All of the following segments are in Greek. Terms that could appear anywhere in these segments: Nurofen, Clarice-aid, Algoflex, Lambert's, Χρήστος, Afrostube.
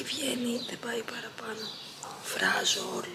εκεί βγαίνει, δεν πάει παραπάνω. Φράζω όλοι.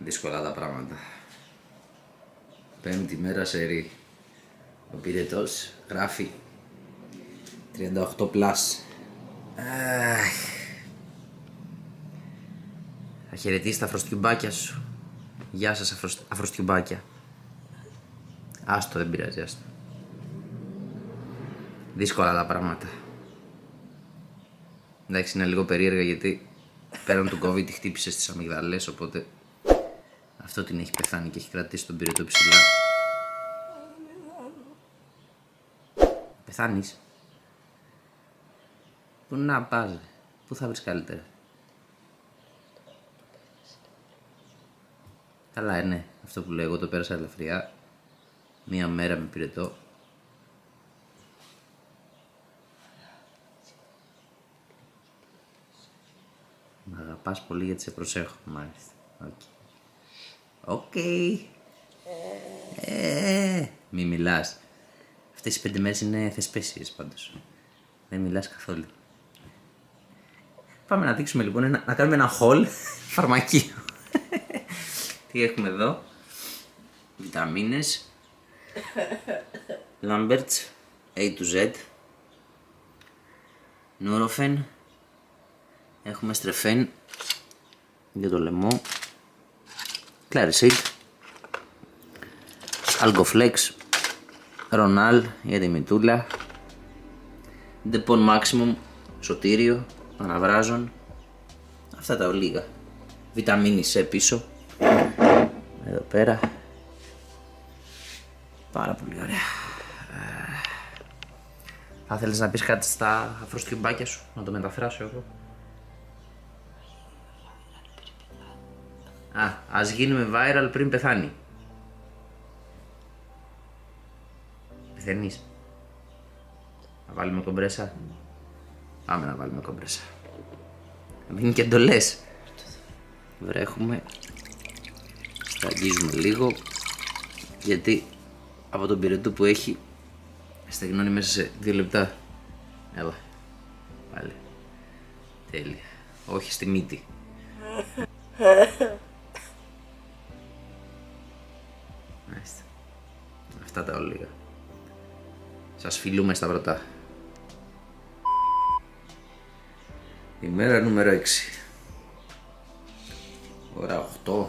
Δύσκολα τα πράγματα. Πέμπτη μέρα σερί. Ο πυρετός γράφει 38+. Θα χαιρετήσεις τα αφροστιουμπάκια σου. Γεια σας αφροστιουμπάκια. Άστο, δεν πειράζει, άστο. Δύσκολα τα πράγματα. Εντάξει, είναι λίγο περίεργα γιατί πέραν του COVID τη χτύπησε στις αμυγδαλές, οπότε αυτό την έχει πεθάνει και έχει κρατήσει τον πυρετό ψηλά. Πεθάνεις. Πού να πας, πού θα βρεις καλύτερα. Καλά, ναι, αυτό που λέω, εγώ το πέρασα ελαφριά. Μία μέρα με πυρετό. Μ' αγαπάς πολύ γιατί σε προσέχω, μάλιστα. Okay. Οκ. Μη μιλάς. Αυτές οι 5 μέρες είναι θεσπέσιες πάντως. Δεν μιλάς καθόλου. Πάμε να δείξουμε λοιπόν, να κάνουμε ένα haul φαρμακείο. Τι έχουμε εδώ. Βιταμίνες. Lambert's A to Z. Nurofen. Έχουμε στρεφέν για το λαιμό. Clarice-aid, Algoflex, Ρονάλ για τη μητούλα, Depon Maximum, σωτήριο, αναβράζον, αυτά τα ολίγα, βιταμίνη C πίσω, εδώ πέρα, πάρα πολύ ωραία. Θα θέλεις να πεις κάτι στα αφροστιουμπάκια σου, να το μεταφράσω εγώ. Ας γίνουμε viral πριν πεθάνει. Πεθαίνεις. Να βάλουμε κομπρέσα. Πάμε να βάλουμε κομπρέσα. Να μην είναι και εντολές. Βρέχουμε. Σταγγίζουμε λίγο. Γιατί από τον πυρετό που έχει στεγνώνει μέσα σε 2 λεπτά. Έλα. Πάλι. Τέλεια. Όχι στη μύτη. Αυτά τα ολίγα. Σας φιλούμε στα βρωτά. Ημέρα νούμερο 6. Ώρα 8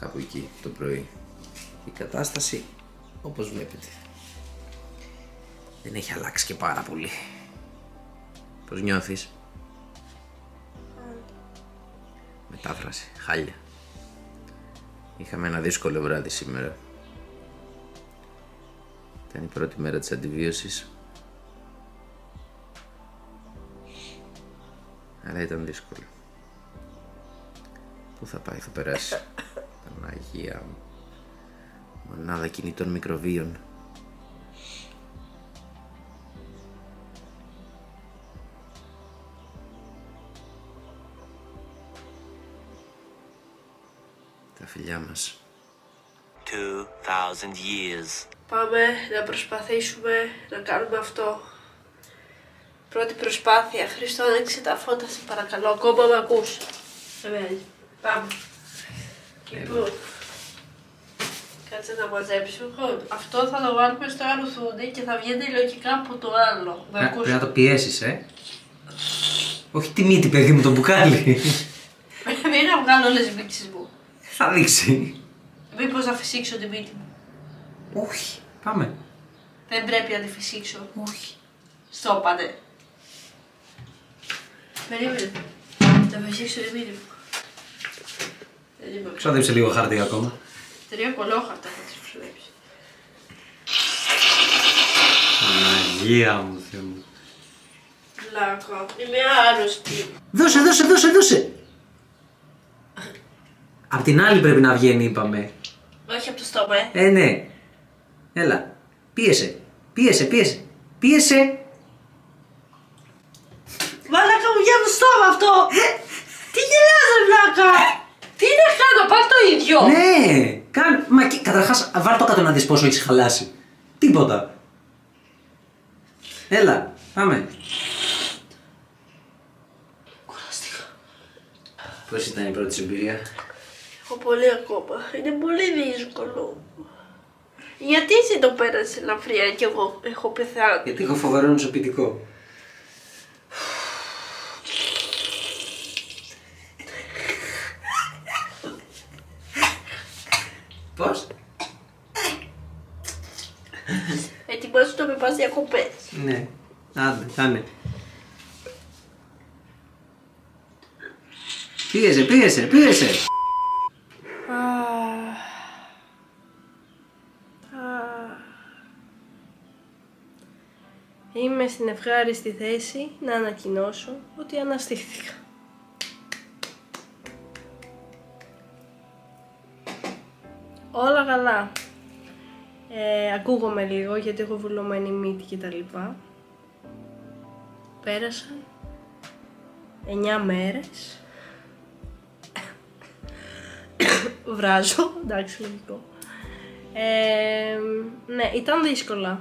κάπου εκεί το πρωί. Η κατάσταση όπως βλέπετε δεν έχει αλλάξει και πάρα πολύ. Πώς νιώθεις? Μετάφραση, χάλια. Είχαμε ένα δύσκολο βράδυ σήμερα. Ήταν η πρώτη μέρα της αντιβίωσης. Αλλά ήταν δύσκολο. Πού θα πάει, θα περάσει. Παναγία μου. Μονάδα κινητών μικροβίων. Τα φιλιά μας. 2000 years. Πάμε να προσπαθήσουμε να κάνουμε αυτό. Πρώτη προσπάθεια. Χρήστο, άνοιξε τα φώτα, σε παρακαλώ. Ακόμα με ακούς. Πάμε. Λοιπόν. Κάτσε να μαζέψω. Αυτό θα το βάλουμε στο άλλο θούνι και θα βγαίνει λογικά από το άλλο. Πρέπει να το πιέσεις, Όχι τη μύτη, παιδί μου, το μπουκάλι. Μην να βγάλω όλες τις μύξεις μου. Θα δείξει. Μήπως να φυσήξω τη μύτη μου. Όχι. Πάμε. Δεν πρέπει να τη φυσήξω. Όχι. Στο πάντε. Περίμενε. Θα φυσήξω τη μύτη μου. Ξάδεψε λίγο χαρτί ακόμα. 3 κολόχαρτα θα τις φυσήξω. Αγία μου, Θεέ μου. Λάκο. Είμαι άρρωστη. Δώσε, δώσε, δώσε, δώσε. Απ' την άλλη πρέπει να βγαίνει, είπαμε. Όχι από το στόμα, ναι. Έλα. Πίεσε. Πίεσε, πίεσε. Πίεσε. Μαλάκα μου, βγαίνει από το στόμα αυτό. Τι γελάς, ρε βλάκα. Τι να κάνω, πάρ' το ίδιο. Ναι. Μα καταρχάς, βάλ' το κάτω να δεις πόσο έχεις χαλάσει. Τίποτα. Έλα, πάμε. Κουράστηκα. Πώς ήταν η πρώτη εμπειρία? Έχω πολύ ακόμα. Είναι πολύ δύσκολο. Γιατί εσύ το πέρασε ελαφριά και εγώ έχω πεθάνει? Γιατί έχω φοβερό νοσοποιητικό. Πώς? Ετοιμάσου να με πας διακοπές. Ναι. Άντε, κάνε. Πίεσε, πίεσε, πίεσε. Είμαι στην ευχάριστη θέση να ανακοινώσω ότι αναστήχθηκα. Όλα καλά. Ακούγομαι λίγο γιατί έχω βουλωμένη μύτη και τα λοιπά. Πέρασαν 9 μέρες. Βράζω, εντάξει, λογικό. Ναι, ήταν δύσκολα.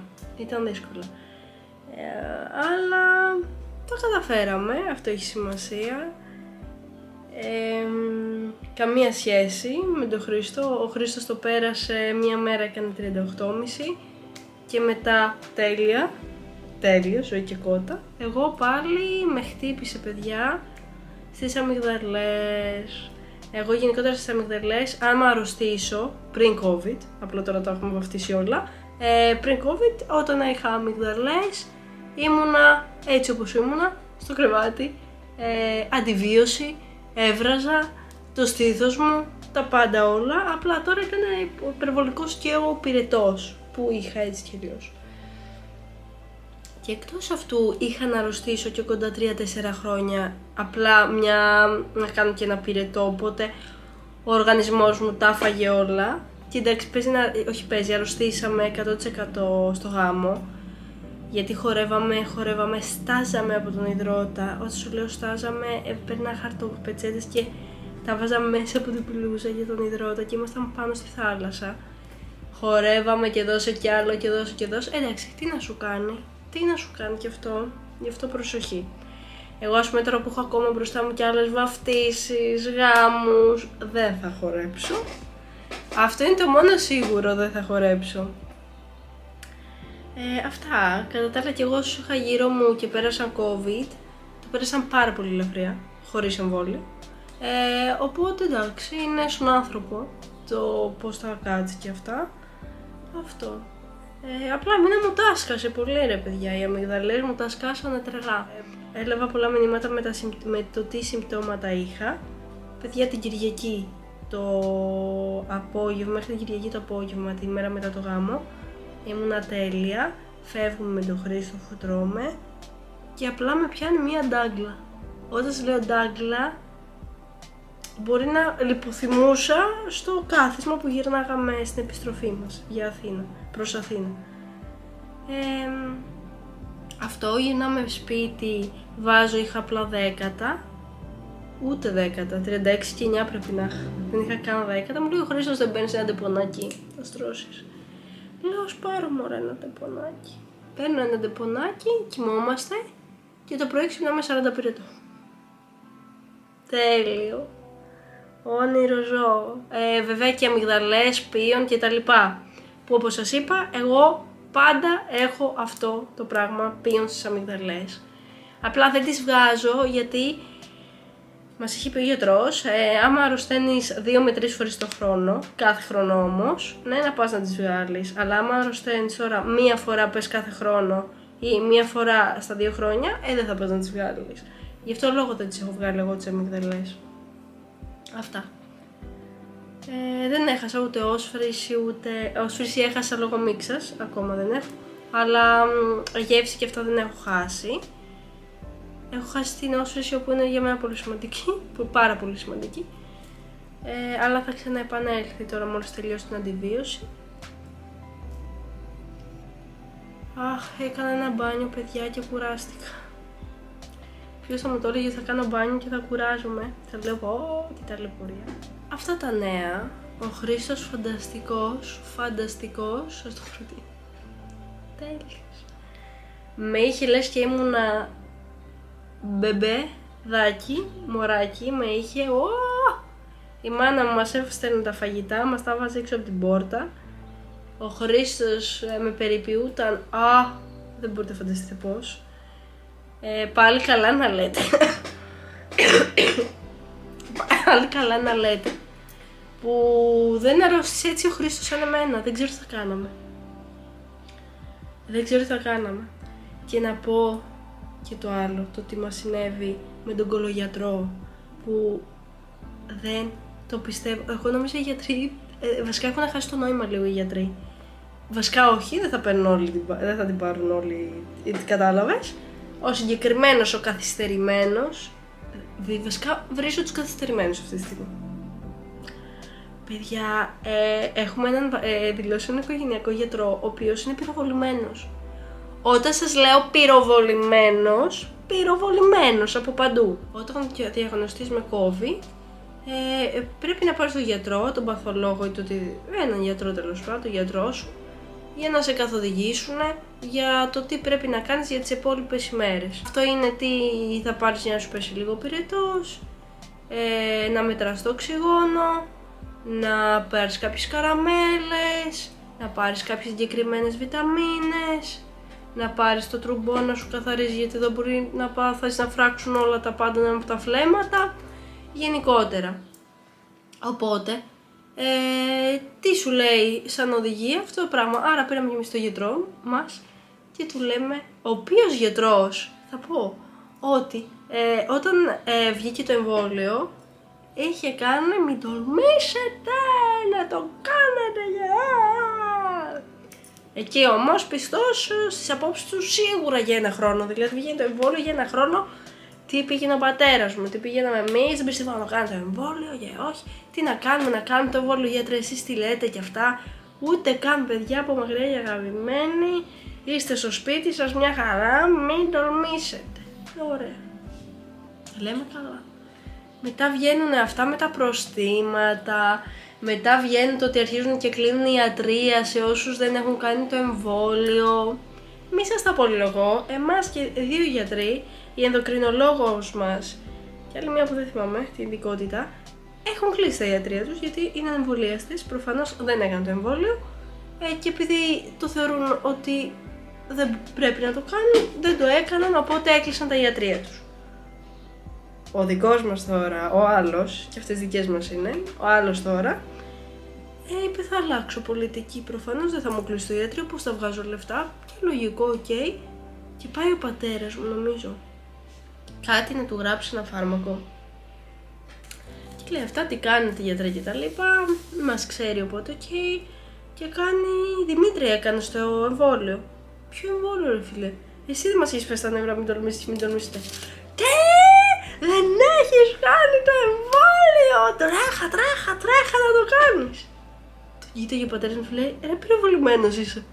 Αλλά τα καταφέραμε, αυτό έχει σημασία. Καμία σχέση με τον Χρήστο. Ο Χρήστος το πέρασε μία μέρα, έκανε 38,5 και μετά τέλεια. Τέλειο, ζωή και κότα. Εγώ πάλι με χτύπησε, παιδιά, στις αμυγδαλές. Εγώ γενικότερα στις αμυγδαλές, άμα αρρωστήσω πριν COVID, απλό τώρα το έχουμε βαφτίσει όλα, πριν COVID, όταν είχα αμυγδαλές, ήμουνα έτσι όπως ήμουνα, στο κρεβάτι, αντιβίωση, έβραζα, το στήθος μου, τα πάντα όλα, απλά τώρα ήταν υπερβολικός και ο πυρετός που είχα έτσι κι αλλιώς. Και εκτός αυτού είχα να αρρωστήσω και κοντά 3-4 χρόνια, απλά να κάνω και ένα πυρετό, οπότε ο οργανισμός μου τα φάγε όλα. Και εντάξει, αρρωστήσαμε 100% στο γάμο. Γιατί χορεύαμε, στάζαμε από τον ιδρώτα. Όταν σου λέω στάζαμε, παίρνα χαρτοπετσέτες και τα βάζαμε μέσα από την πλούζα για τον ιδρώτα και ήμασταν πάνω στη θάλασσα. Χορεύαμε και δώσε κι άλλο και δώσε και δώσε. Εντάξει, τι να σου κάνει, κι αυτό, γι' αυτό προσοχή. Εγώ, ας πούμε, τώρα που έχω ακόμα μπροστά μου κι άλλες βαφτίσεις, γάμους, δεν θα χορέψω. Αυτό είναι το μόνο σίγουρο, δεν θα χορέψω. Αυτά. Κατά τα άλλα, κι εγώ όσους είχα γύρω μου και πέρασαν COVID, το πέρασαν πάρα πολύ ελαφριά, χωρίς εμβόλιο. Οπότε εντάξει, είναι στον άνθρωπο το πώς θα κάτσει και αυτά. Αυτό. Απλά μήνα μου τα σκάσε πολύ, ρε παιδιά. Οι αμυγδαλές μου τα σκάσανε τρελά. Έλαβα πολλά μηνύματα με το τι συμπτώματα είχα. Παιδιά, την Κυριακή το απόγευμα, μέχρι την Κυριακή το απόγευμα, τη μέρα μετά το γάμο, ήμουνα τέλεια, φεύγουμε με τον Χρήστο, χοντρώμε και απλά με πιάνει μία ντάγκλα. Όταν σας λέω ντάγκλα, μπορεί να λιποθυμούσα στο κάθισμα που γυρνάγαμε στην επιστροφή μας για Αθήνα, προς Αθήνα. Αυτό, γυρνάμε σπίτι, είχα απλά 10. Ούτε 10, 36 και 9 πρέπει να είχα. Δεν είχα καν 10. Μου λέει ο Χρήστος, δεν παίρνεις ένα τεπονάκι, θα στρώσεις. Λέω, ας πάρω μωρά ένα τεπονάκι. Παίρνω ένα τεπονάκι, κοιμόμαστε. και το πρωί ξυπνάμε 40 πυρετό. Τέλειο. Όνειρο ζώο. Βέβαια και αμυγδαλές, πίον και τα λοιπά. Που όπως σας είπα, εγώ πάντα έχω αυτό το πράγμα, πίον στις αμυγδαλές. Απλά δεν τις βγάζω γιατί μας έχει πει ο γιατρός, άμα αρρωσταίνεις 2 με 3 φορές το χρόνο, κάθε χρόνο όμως, ναι, να πας να τις βγάλεις. Αλλά άμα αρρωσταίνεις τώρα μία φορά πες κάθε χρόνο ή μία φορά στα 2 χρόνια, δεν θα πας να τις βγάλεις. Γι' αυτό λόγο δεν τις έχω βγάλει εγώ τις αμυγδαλές. Αυτά. Δεν έχασα ούτε όσφρηση, ούτε... Όσφρηση έχασα λόγω μίξας, ακόμα δεν έχω. Αλλά γεύση και αυτά δεν έχω χάσει. Έχω χάσει την όσφρηση που είναι για μένα πολύ σημαντική, πάρα πολύ σημαντική. Αλλά θα ξαναεπανέλθει τώρα μόλις τελειώσει την αντιβίωση. Αχ, έκανα ένα μπάνιο παιδιά και κουράστηκα. Ποιος θα μου το έλεγε ότι θα κάνω μπάνιο και θα κουράζομαι. Θα λέω πω, τι ταλαιπωρία. Αυτά τα νέα, ο Χρήστος φανταστικός, φανταστικός, σας το προτείνω. Τέλειος. Με είχε λες και ήμουνα μπεμπέ, δάκι, μωράκι, με είχε, η μάνα μου μας έφτιαχνε τα φαγητά, μας τα βάζει έξω από την πόρτα. Ο Χρήστος με περιποιούταν, δεν μπορείτε να φανταστείτε πώς. Πάλι καλά να λέτε. Πάλι καλά να λέτε. Που δεν αρρώστησε έτσι ο Χρήστος σαν εμένα, δεν ξέρω τι θα κάναμε. Δεν ξέρω τι θα κάναμε. Και να πω και το άλλο, το τι μας συνέβη με τον κολογιατρό, που δεν το πιστεύω. Εγώ νόμιζα οι γιατροί, βασικά έχουν χάσει το νόημα λίγο οι γιατροί. Βασικά όχι, δεν θα την πάρουν όλοι, κατάλαβες. Ο συγκεκριμένος, ο καθυστερημένος, βασικά βρίζω τους καθυστερημένους αυτή τη στιγμή. Παιδιά, έχουμε έναν δηλώσιο οικογενειακό γιατρό, ο οποίος είναι πυροβολημένος. Όταν σας λέω πυροβολημένος, πυροβολημένος από παντού. Όταν διαγνωστείς με COVID, πρέπει να πάρεις τον γιατρό, τον παθολόγο ή έναν γιατρό τέλος πάντων, τον γιατρό σου, για να σε καθοδηγήσουν για το τι πρέπει να κάνεις για τις επόμενες ημέρες. Αυτό είναι τι θα πάρεις για να σου πέσει λίγο πυρετός, να μετράς το οξυγόνο, να πάρεις κάποιες καραμέλες, να πάρεις κάποιες συγκεκριμένες βιταμίνες, να πάρεις το τρουμπό να σου καθαρίζει, γιατί εδώ μπορεί να πάθεις να φράξουν όλα τα πάντα από τα φλέμματα γενικότερα. Οπότε τι σου λέει σαν οδηγία αυτό το πράγμα. Άρα πήραμε και εμείς τον γιατρό μας και του λέμε, ο οποίος γιατρός θα πω ότι όταν βγήκε το εμβόλιο είχε κάνει μην τολμήσετε να το κάνετε εκεί όμως πιστός στις απόψεις του σίγουρα για ένα χρόνο. Δηλαδή βγήκε το εμβόλιο για ένα χρόνο. Τι πήγαινε ο πατέρας μου, τι πήγαιναμε εμείς, δεν πιστεύω να κάνετε εμβόλιο, όχι. Τι να κάνουμε το εμβόλιο γιατρέ, εσείς τι λέτε και αυτά. Ούτε καν παιδιά από μακριά οι αγαπημένοι, είστε στο σπίτι σας μια χαρά, μην τολμήσετε. Ωραία. Λέμε καλά. Μετά βγαίνουν αυτά με τα προστήματα, μετά βγαίνουν το ότι αρχίζουν και κλείνουν η ιατρία σε όσους δεν έχουν κάνει το εμβόλιο. Μη σας τα πολυλογώ, εμάς και 2 γιατροί, η ενδοκρινολόγος μας και άλλη μια που δεν θυμάμαι την ειδικότητα, έχουν κλείσει τα ιατρία τους γιατί είναι εμβολιαστές, προφανώς δεν έκαναν το εμβόλιο και επειδή το θεωρούν ότι δεν πρέπει να το κάνουν, δεν το έκαναν, οπότε έκλεισαν τα ιατρία τους. Ο δικός μας τώρα, ο άλλος, και αυτές δικές μας είναι, ο άλλος τώρα είπε θα αλλάξω πολιτική, προφανώς δεν θα μου κλείσει το ιατρείο, πώς θα βγάζω λεφτά και λογικό, οκ. Και πάει ο πατέρας μου νομίζω κάτι να του γράψει ένα φάρμακο και λέει αυτά τι κάνετε γιατρέ και τα λοιπά, μας ξέρει οπότε και κάνει Δημήτρη έκανε στο εμβόλιο. Ποιο εμβόλιο ρε φίλε, εσύ δεν μας έχεις πέσει τα νεύρα, μην τολμήσεις, μην τολμήσετε. Τι, δεν έχεις κάνει το εμβόλιο, τρέχα να το κάνεις. Κοίταγε ο πατέρας μου και λέει ρε πυροβολημένος είσαι.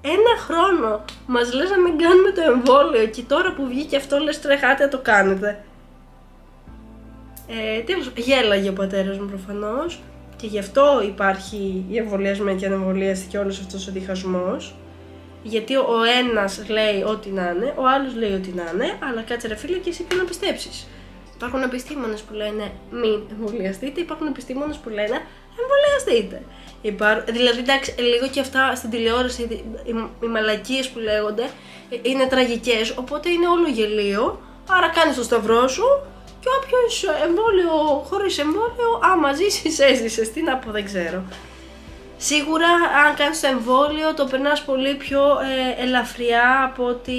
Ένα χρόνο μας λες να μην κάνουμε το εμβόλιο και τώρα που βγήκε αυτό λες τρεχάτε το κάνετε. Τέλος, γέλαγε ο πατέρας μου προφανώς και γι' αυτό υπάρχει η εμβολιασμένη και ανεμβολιαστή και όλος αυτός ο διχασμός. Γιατί ο ένας λέει ό,τι να είναι, ο άλλος λέει ό,τι να είναι, αλλά κάτσε ρε φίλε και εσύ τι να πιστέψεις. Υπάρχουν επιστήμονες που λένε μην εμβολιαστείτε, υπάρχουν επιστήμονες που λένε εμβολιαστείτε. Δηλαδή, εντάξει, λίγο και αυτά στην τηλεόραση, οι μαλακίες που λέγονται είναι τραγικές, οπότε είναι όλο γελίο. Άρα κάνεις το σταυρό σου και όποιος εμβόλιο, χωρίς εμβόλιο, άμα ζήσεις, έζησες. Τι να πω, δεν ξέρω. Σίγουρα, αν κάνεις το εμβόλιο, το περνάς πολύ πιο ελαφριά από ότι.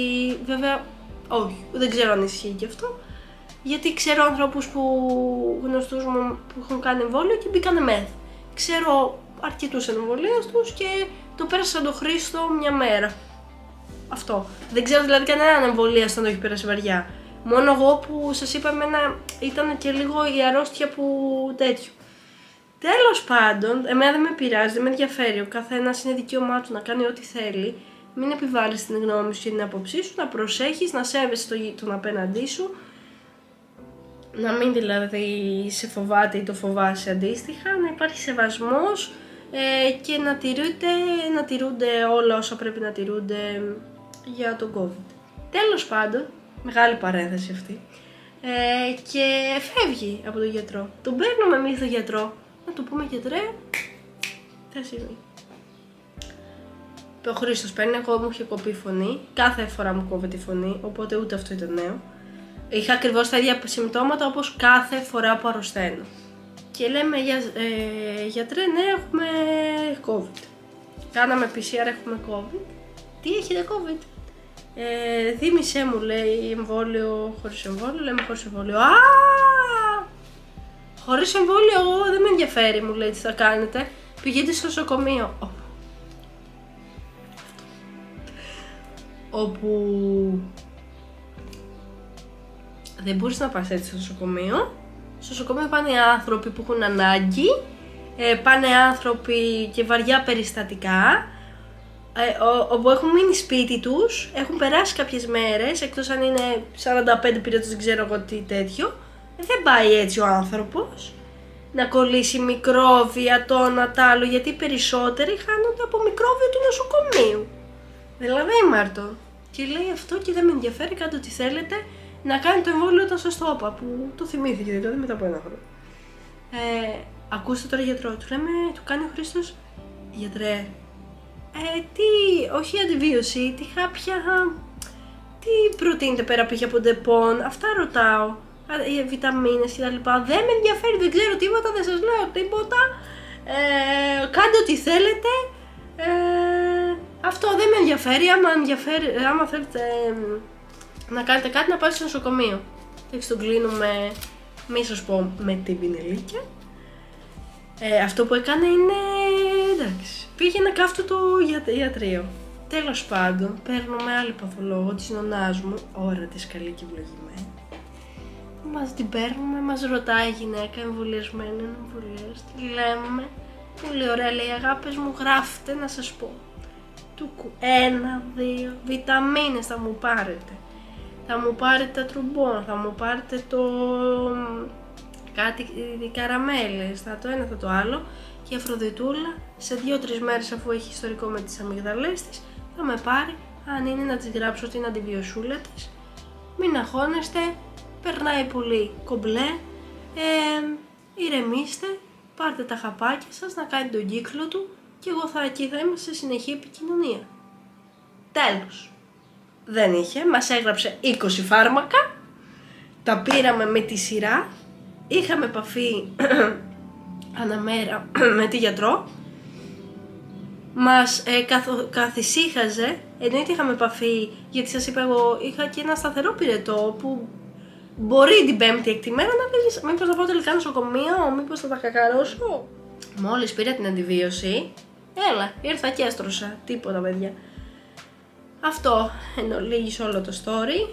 Βέβαια, όχι, δεν ξέρω αν ισχύει και αυτό. Γιατί ξέρω ανθρώπους γνωστούς μου που έχουν κάνει εμβόλιο και μπήκανε μεθ. Ξέρω αρκετούς εμβολίους τους και το πέρασαν το Χρήστο μια μέρα. Αυτό. Δεν ξέρω δηλαδή κανέναν εμβολίαστο να το έχει πέρασει βαριά. Μόνο εγώ που σας είπα, εμένα ήταν και λίγο η αρρώστια που τέτοιο. Τέλος πάντων, εμένα δεν με πειράζει, δεν με ενδιαφέρει. Ο καθένας είναι δικαίωμά του να κάνει ό,τι θέλει. Μην επιβάλλεις την γνώμη σου και την άποψή σου, να προσέχεις, να σέβεσαι τον απέναντί σου. Να μην δηλαδή σε φοβάται ή το φοβάσαι αντίστοιχα, να υπάρχει σεβασμός και να τηρούνται όλα όσα πρέπει να τηρούνται για τον COVID. Τέλος πάντων, μεγάλη παρένθεση αυτή, και φεύγει από τον γιατρό. Τον παίρνουμε εμείς τον γιατρό, να του πούμε γιατρέ, θα συμβεί. Ο Χρήστος παίρνει, εγώ μου είχε κοπεί φωνή, κάθε φορά μου κόβε τη φωνή, οπότε ούτε αυτό ήταν νέο. Είχα ακριβώς τα ίδια συμπτώματα όπως κάθε φορά που αρρωσταίνω. Και λέμε γιατρέ, ναι, έχουμε COVID. Κάναμε PCR, έχουμε COVID. Τι έχετε COVID? Δίμησέ μου, λέει, εμβόλιο, χωρίς εμβόλιο. Λέμε χωρίς εμβόλιο. Α! Χωρίς εμβόλιο, δεν με ενδιαφέρει, μου λέει, τι θα κάνετε. Πηγαίνετε στο νοσοκομείο. Όπου δεν μπορείς να πας έτσι στο νοσοκομείο. Στο νοσοκομείο πάνε άνθρωποι που έχουν ανάγκη, πάνε άνθρωποι και βαριά περιστατικά, όπου έχουν μείνει σπίτι τους, έχουν περάσει κάποιες μέρες, εκτός αν είναι 45 πυρετός, δεν ξέρω εγώ τι τέτοιο. Δεν πάει έτσι ο άνθρωπος να κολλήσει μικρόβια, τόνα, τ' άλλο, γιατί οι περισσότεροι χάνονται από μικρόβιο του νοσοκομείου. Δηλαδή Μάρτο. Και λέει αυτό και δεν με ενδιαφέρει, κάντε ό,τι θέλετε. Να κάνει το εμβόλιο όταν σας το είπα, που το θυμήθηκε δηλαδή μετά από ένα χρόνο. Ακούστε τώρα γιατρό, του κάνει ο Χρήστος, γιατρέ, όχι αντιβίωση, τι χάπια, τι προτείνετε πέρα πήγε από ντεπών, αυτά ρωτάω, βιταμίνες και τα λοιπά, δεν με ενδιαφέρει, δεν ξέρω τίποτα, δεν σας λέω τίποτα, κάντε ό,τι θέλετε, αυτό δεν με ενδιαφέρει, άμα θέλετε να κάνετε κάτι, να πάτε στο νοσοκομείο. Εντάξει, τον κλείνουμε, μη σας πω, με την πινελίκια. Αυτό που έκανε είναι, εντάξει, πήγε να κάφτω το ιατρείο. Τέλος πάντων, παίρνουμε άλλη παθολόγο της νονάς μου, ώρα της καλή και ευλογημένη. Μας την παίρνουμε, μας ρωτάει η γυναίκα εμβολιασμένη, εμβολιαστή, λέμε, πολύ ωραία, λέει, αγάπες μου, γράφτε να σας πω. Τουκου, 1, 2, βιταμίνες θα μου πάρετε. Θα μου πάρετε τα τρουμπόνα, θα μου πάρετε κάτι καραμέλες, θα το ένα θα το άλλο. Και η Αφροδιτούλα σε 2-3 μέρες, αφού έχει ιστορικό με τις αμυγδαλές της, θα με πάρει, αν είναι να της γράψω την αντιβιωσούλα της. Μην αγχώνεστε, περνάει πολύ κομπλέ, ηρεμήστε, πάρτε τα χαπάκια σας να κάνει τον κύκλο του και εγώ εκεί θα είμαι σε συνεχή επικοινωνία. Τέλος. Δεν είχε, μας έγραψε 20 φάρμακα, τα πήραμε με τη σειρά, είχαμε επαφή αναμέρα με τη γιατρό, μας καθησύχαζε, εννοείται είχαμε επαφή, γιατί σας είπα εγώ είχα και ένα σταθερό πυρετό που μπορεί την πέμπτη εκτιμένα να πεις μήπως θα πάω τελικά νοσοκομείο, μήπως θα τα κακαρώσω. Μόλις πήρα την αντιβίωση, έλα, ήρθα και έστρωσα, τίποτα παιδιά. Αυτό εν ολίγης όλο το story.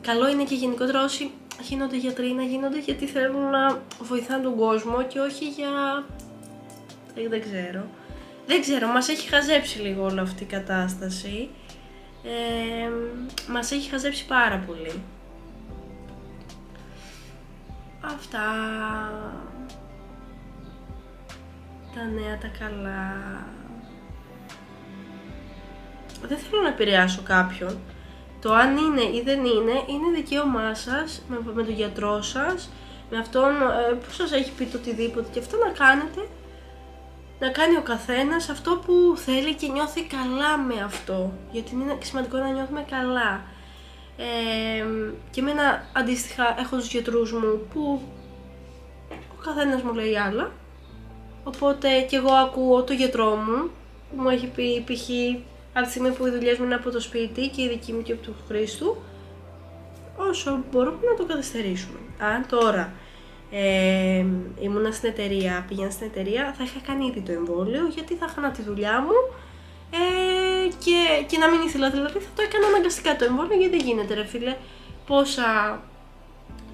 Καλό είναι και γενικότερα όσοι γίνονται γιατροί να γίνονται γιατί θέλουν να βοηθάνε τον κόσμο και όχι για... δεν ξέρω. Δεν ξέρω, μας έχει χαζέψει λίγο όλη αυτή η κατάσταση. Μας έχει χαζέψει πάρα πολύ. Αυτά... τα νέα, τα καλά... δεν θέλω να επηρεάσω κάποιον. Το αν είναι ή δεν είναι, είναι δικαίωμά σας, με τον γιατρό σας, με αυτόν που σας έχει πει το οτιδήποτε, και αυτό να κάνετε, να κάνει ο καθένας αυτό που θέλει και νιώθει καλά με αυτό, γιατί είναι σημαντικό να νιώθουμε καλά. Και εμένα αντίστοιχα έχω τους γιατρούς μου που ο καθένας μου λέει άλλα, οπότε και εγώ ακούω το γιατρό μου που μου έχει πει, π.χ. από τη στιγμή που οι δουλειές μου είναι από το σπίτι και η δική μου και από του Χρήστου, όσο μπορούμε να το καθυστερήσουμε. Αν τώρα ήμουνα στην εταιρεία, πήγαινα στην εταιρεία, θα είχα κάνει ήδη το εμβόλιο, γιατί θα είχα τη δουλειά μου και να μην ήθελα, δηλαδή θα το έκανα αναγκαστικά το εμβόλιο, γιατί δεν γίνεται ρε φίλε, πόσα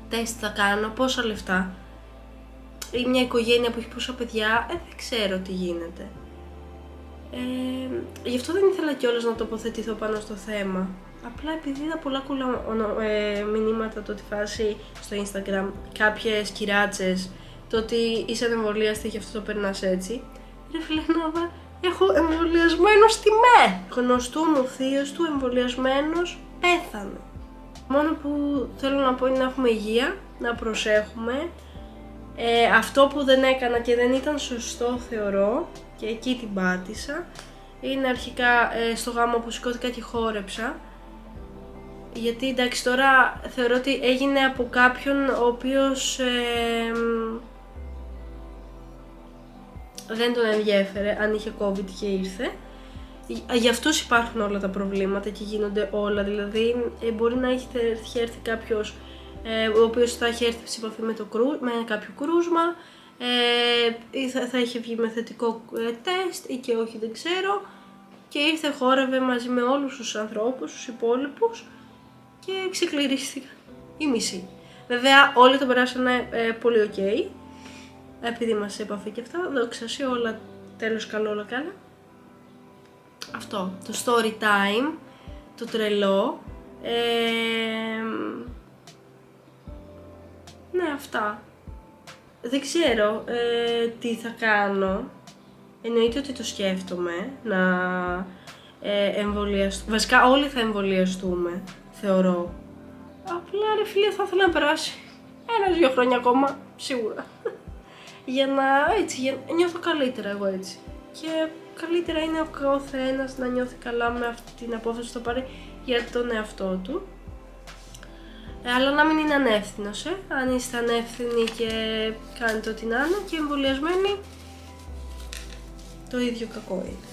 τεστ θα κάνω, πόσα λεφτά, ή μια οικογένεια που έχει πόσα παιδιά, δεν ξέρω τι γίνεται. Γι' αυτό δεν ήθελα κιόλας να τοποθετηθώ πάνω στο θέμα. Απλά επειδή είδα πολλά κουλά μηνύματα, το τη φάση στο Instagram, κάποιες κυράτσες, το ότι είσαι εμβολιαστή και αυτό το περνάς έτσι. Ρε φίλε, έχω εμβολιασμένο στη ΜΕ! Γνωστού μου θείος του εμβολιασμένος πέθανε. Μόνο που θέλω να πω είναι να έχουμε υγεία, να προσέχουμε. Αυτό που δεν έκανα και δεν ήταν σωστό θεωρώ, και εκεί την πάτησα, είναι αρχικά στο γάμο που σηκώθηκα και χόρεψα, γιατί εντάξει τώρα θεωρώ ότι έγινε από κάποιον ο οποίος δεν τον ενδιέφερε αν είχε COVID και ήρθε. Για αυτούς υπάρχουν όλα τα προβλήματα και γίνονται όλα, δηλαδή μπορεί να έχει έρθει κάποιος ο οποίος θα έχει έρθει σε επαφή με κάποιο κρούσμα, ή θα έχει βγει με θετικό τεστ ή και όχι, δεν ξέρω, και ήρθε, χόρευε μαζί με όλους τους ανθρώπους, τους υπόλοιπους, και ξεκληρίστηκαν οι μισοί. Βέβαια όλοι το περάσανε πολύ ok, επειδή είμαστε σε επαφή και αυτά, δόξα σε όλα, τέλος καλό, όλα καλά. Αυτό, το story time, το τρελό, ναι, αυτά. Δεν ξέρω τι θα κάνω. Εννοείται ότι το σκέφτομαι να εμβολιαστούμε. Βασικά όλοι θα εμβολιαστούμε, θεωρώ. Απλά ρε φίλε, θα ήθελα να περάσει 1-2 χρόνια ακόμα, σίγουρα. Για να νιώθω καλύτερα εγώ έτσι. Και καλύτερα είναι ο καθένας να νιώθει καλά με αυτή την απόφαση που θα πάρει για τον εαυτό του. Αλλά να μην είναι ανεύθυνος, αν είστε ανεύθυνοι και κάνετε ό,τι να είναι, και εμβολιασμένοι, το ίδιο κακό είναι.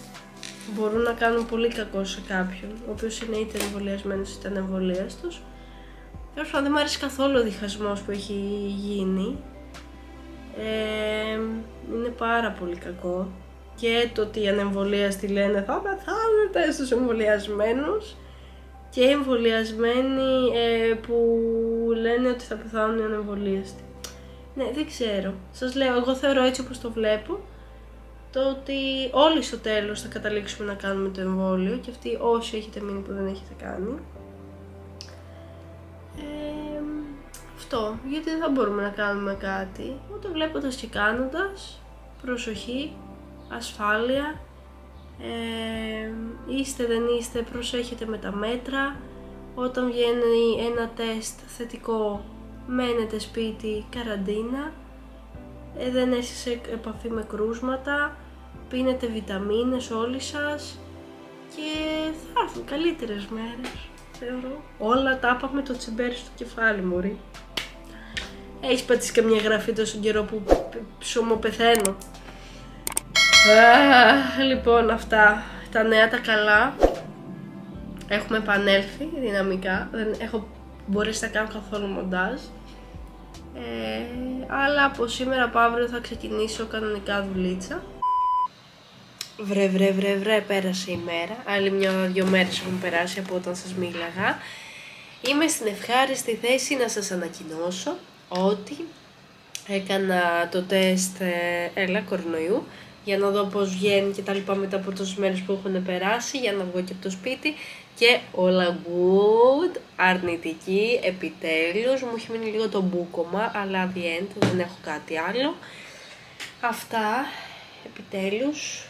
Μπορούν να κάνουν πολύ κακό σε κάποιον, ο οποίος είναι είτε εμβολιασμένος είτε ανεμβολίαστος. Τώρα δεν μου αρέσει καθόλου ο διχασμός που έχει γίνει. Είναι πάρα πολύ κακό. Και το ότι οι ανεμβολίαστοι λένε θα πεθάνετε στους εμβολιασμένους, και οι εμβολιασμένοι που λένε ότι θα πεθάνουν οι ανεμβολίαστοι. Ναι, δεν ξέρω. Σας λέω, εγώ θεωρώ έτσι όπως το βλέπω, το ότι όλοι στο τέλος θα καταλήξουμε να κάνουμε το εμβόλιο, και αυτοί όσοι έχετε μείνει που δεν έχετε κάνει. Αυτό, γιατί δεν θα μπορούμε να κάνουμε κάτι. Ούτε βλέποντας και κάνοντας, προσοχή, ασφάλεια. Είστε, δεν είστε, προσέχετε με τα μέτρα. Όταν βγαίνει ένα τεστ θετικό, μένετε σπίτι, καραντίνα, δεν είστε σε επαφή με κρούσματα, πίνετε βιταμίνες όλοι σας, και θα έρθουν καλύτερες μέρες, θεωρώ. Όλα τα άπα με το τσιμπέρι στο κεφάλι μου. Έχεις πατήσει καμιά γραφή τόσο καιρό που ψωμοπεθαίνω? Λοιπόν, αυτά τα νέα τα καλά. Έχουμε επανέλθει δυναμικά. Δεν έχω μπορέσει να κάνω καθόλου μοντάζ, αλλά από σήμερα από αύριο θα ξεκινήσω κανονικά δουλίτσα. Βρε, πέρασε η μέρα. Άλλη μια-δυο μέρες έχουν περάσει από όταν σας μίλαγα. Είμαι στην ευχάριστη θέση να σας ανακοινώσω ότι έκανα το τεστ κορονοϊού, για να δω πώς βγαίνει και τα λοιπά μετά από τόσες μέρες που έχουν περάσει, για να βγω και από το σπίτι, και όλα good, αρνητική, επιτέλους. Μου έχει μείνει λίγο το μπούκωμα, αλλά the end, δεν έχω κάτι άλλο. Αυτά, επιτέλους.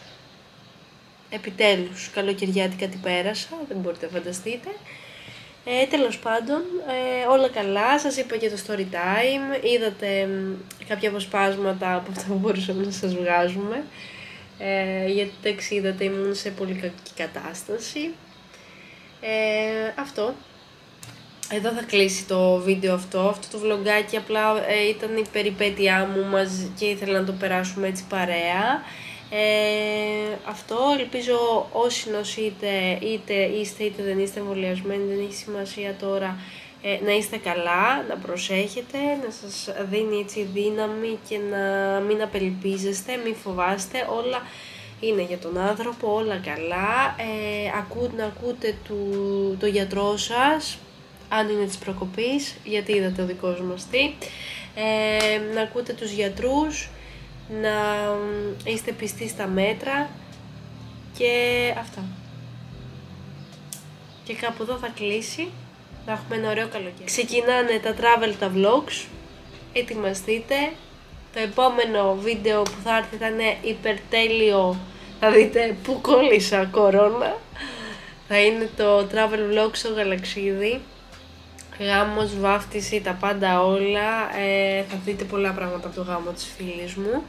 Επιτέλους, καλοκαιριάτικα την πέρασα, δεν μπορείτε να φανταστείτε. Τέλος πάντων, όλα καλά, σας είπα και το story time, είδατε κάποια αποσπάσματα από αυτά που μπορούσαμε να σας βγάζουμε, γιατί το είδατε, ήμουν σε πολύ κακή κατάσταση. Αυτό. Εδώ θα κλείσει το βίντεο αυτό το vlogάκι, απλά ήταν η περιπέτειά μου μαζί και ήθελα να το περάσουμε έτσι παρέα. Αυτό, ελπίζω όσοι είτε είστε είτε δεν είστε εμβολιασμένοι, δεν έχει σημασία τώρα, να είστε καλά, να προσέχετε, να σας δίνει έτσι δύναμη και να μην απελπίζεστε, μην φοβάστε, όλα είναι για τον άνθρωπο, όλα καλά. Να ακούτε το γιατρό σας, αν είναι της προκοπής, γιατί είδατε ο δικός μας τι, να ακούτε τους γιατρούς, να είστε πιστοί στα μέτρα και αυτά. Και κάπου εδώ θα κλείσει, να έχουμε ένα ωραίο καλοκαίρι. Ξεκινάνε τα travel, τα vlogs, ετοιμαστείτε. Το επόμενο βίντεο που θα έρθει θα είναι υπερτέλειο, θα δείτε που κόλλησα κορώνα. Θα είναι το travel vlog στο γαλαξίδι. Γάμος, βάφτιση, τα πάντα όλα, θα δείτε πολλά πράγματα από το γάμο της φίλης μου.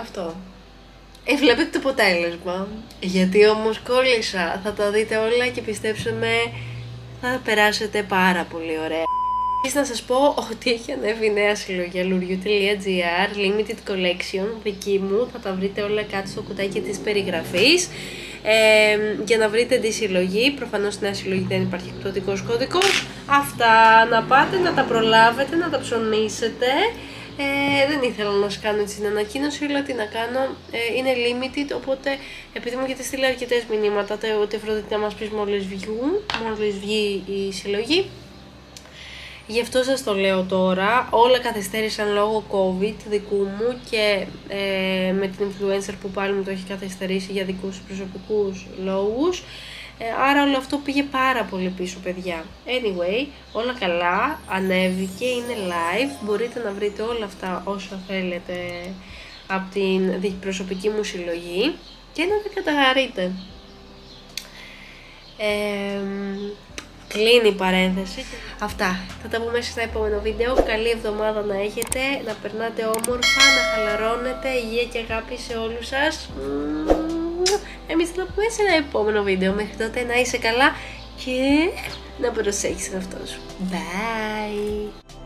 Αυτό. Βλέπετε το αποτέλεσμα, γιατί όμως κόλλησα, θα τα δείτε όλα και πιστέψτε με, θα περάσετε πάρα πολύ ωραία. Να σας πω ότι έχει ανέβει νέα συλλογή Luriu.gr, limited collection, δική μου, θα τα βρείτε όλα κάτω στο κουτάκι της περιγραφής. Για να βρείτε τη συλλογή, προφανώς στην νέα συλλογή δεν υπάρχει πτωτικός κώδικος. Αυτά, να πάτε να τα προλάβετε, να τα ψωνίσετε. Δεν ήθελα να σας κάνω έτσι την ανακοίνωση, αλλά τι να κάνω, είναι limited, οπότε επειδή μου έχετε στείλει αρκετές μηνύματα ότι Αφροδίτη να μας πεις μόλις βγει η συλλογή, γι' αυτό σας το λέω τώρα. Όλα καθυστέρησαν λόγω COVID δικού μου και με την influencer που πάλι μου το έχει καθυστερήσει για δικούς προσωπικούς λόγους. Άρα όλο αυτό πήγε πάρα πολύ πίσω, παιδιά. Anyway, όλα καλά, ανέβηκε, είναι live. Μπορείτε να βρείτε όλα αυτά όσα θέλετε από την προσωπική μου συλλογή και να τα καταγαρείτε. Κλείνει η παρένθεση. Αυτά. Θα τα πούμε στο επόμενο βίντεο. Καλή εβδομάδα να έχετε. Να περνάτε όμορφα, να χαλαρώνετε. Υγεία και αγάπη σε όλους σας. Εμείς θα τα πούμε σε ένα επόμενο βίντεο. Μέχρι τότε να είσαι καλά και να προσέχεις τον εαυτό σου. Bye!